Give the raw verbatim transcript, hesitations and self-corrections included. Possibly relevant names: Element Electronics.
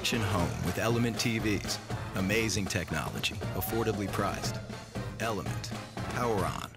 action home with Element T Vs. Amazing technology, affordably priced. Element. Power on.